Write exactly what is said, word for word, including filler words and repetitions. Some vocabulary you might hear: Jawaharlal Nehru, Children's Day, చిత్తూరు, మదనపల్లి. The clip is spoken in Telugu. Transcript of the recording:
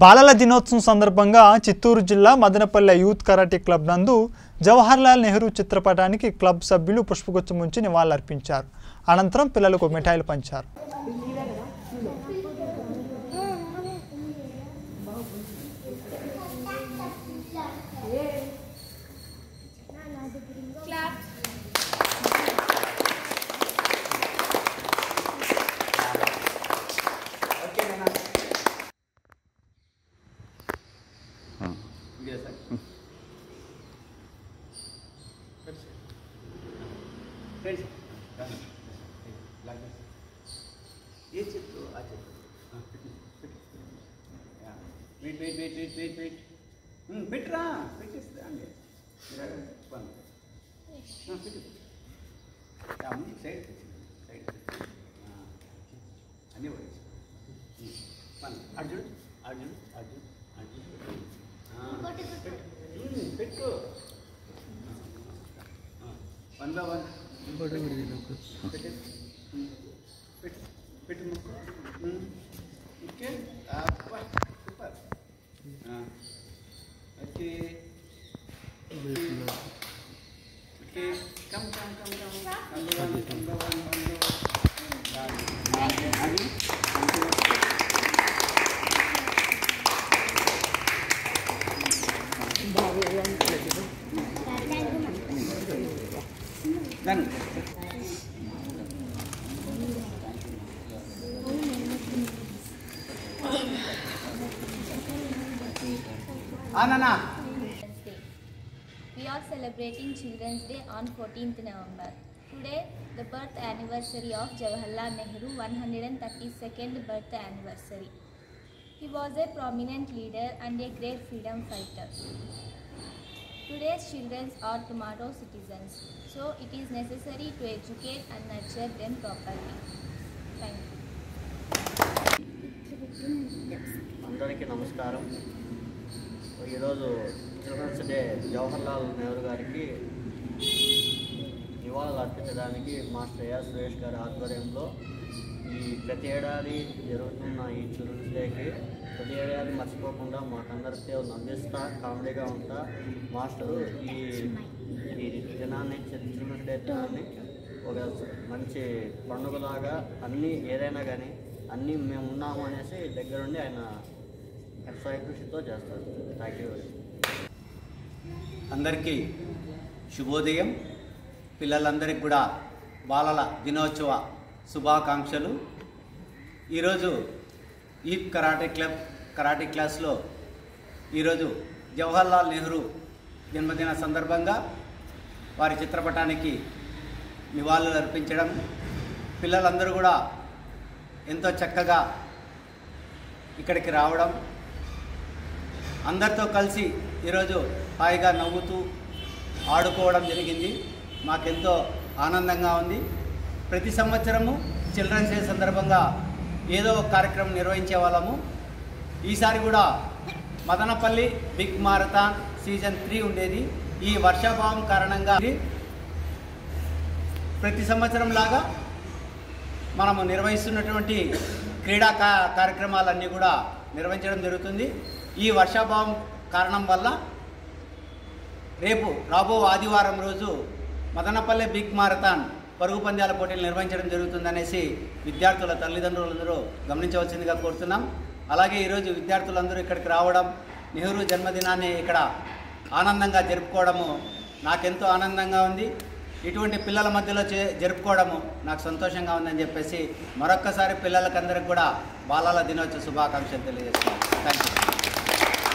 బాలల దినోత్సవం సందర్భంగా చిత్తూరు జిల్లా మదనపల్లి యూత్ కరాటే క్లబ్ నందు జవహర్లాల్ నెహ్రూ చిత్రపటానికి క్లబ్ సభ్యులు పుష్పగుచ్చం ఉంచి నివాళులర్పించారు. అనంతరం పిల్లలకు మిఠాయిలు పంచారు. ये चित्तू अच्छा wait wait wait wait wait wait हम बिट रहा बिट इस आगे मेरा बंद हां बिट क्या मुझे साइड साइड हां आने वाली बंद अर्जुन अर्जुन अर्जुन अर्जुन हां बिट बिट हां वन बाय वन बड़े बड़े लोग बिट बिट पेट में ओके आप ऊपर हां ओके ओके कम कम कम कम कम कम कम आगे आगे बाबू वन लेके done Anana. We are celebrating Children's Day on fourteenth November. Today, the birth anniversary of Jawaharlal Nehru, one hundred thirty-second birth anniversary. He was a prominent leader and a great freedom fighter. Today's children are tomorrow's citizens, so it is necessary to educate and nurture them properly. Thank you. అందరికీ నమస్కారం. ఈరోజు చిల్డ్రన్స్ డే జవహర్లాల్ నెహ్రూ గారికి నివాళులు అర్పించడానికి మాస్టర్ ఏఆర్ సురేష్ గారి ఆధ్వర్యంలో ఈ ప్రతి ఏడాది జరుగుతున్న ఈ చిల్డ్రన్స్ డేకి ప్రతి ఏడాది మర్చిపోకుండా మాకందరికీ అందిస్తూ కామెడీగా ఉంటా మాస్టరు ఈ ఈ దినాన్ని చిల్డ్రన్స్ డే దినాన్ని ఒక మంచి పండుగలాగా అన్నీ ఏదైనా కానీ అన్నీ మేము ఉన్నాము అనేసి దగ్గరుండి ఆయన अंदर की शुभोदय पिल्ललंदरी कूडा बालल दिनोत्सव शुभाकांक्षलु youth karate club karate class लो जवाहरलाल नेहरू जन्मदिन संदर्भंगा वारी चित्रपटानिकी निवाళులు అర్పించడం పిల్లలందరూ కూడా ఎంతో చక్కగా ఇక్కడికి రావడం अंदर तो कल हाईगा नव्वुतू आडुकोवडं जरिगिंदी माकेंतो आनंदंगा उंदी प्रति संवत्सरमु चिल्ड्रन्स डे संदर्भंगा एदो कार्यक्रम निर्वहिंचेवाळ्ळमु ईसारी कूडा Madanapalle big marathon season three उंडेदी ई वर्षाभावं कारणंगा प्रति संवत्सरं लागा मनमु निर्वहिस्तुन्नटुवंटि क्रीडा कार्यक्रमालन्नी कूडा निर्वहिंचడం జరుగుతుంది ఈ వర్షాభావం కారణం వల్ల రేపు రాబో ఆదివారం రోజు మదనపల్లి బిగ్ మారథాన్ పరుగు పందాల పోటీలు నిర్వహించడం జరుగుతుందనేసి విద్యార్థుల తల్లిదండ్రులందరూ గమనించవలసిందిగా కోరుతున్నాం. అలాగే ఈ రోజు విద్యార్థులందరూ ఇక్కడికి రావడం నెహ్రూ జన్మదినాన్ని ఇక్కడ ఆనందంగా జరుపుకోవడం నాకెంతో ఆనందంగా ఉంది. ఇటువంటి పిల్లల మధ్యలో జరుపుకోవడం నాకు సంతోషంగా ఉందని చెప్పేసి మరొక్కసారి పిల్లలకందరికీ కూడా బాలల దినోత్సవ శుభాకాంక్షలు తెలియజేస్తున్నాను. థాంక్యూ.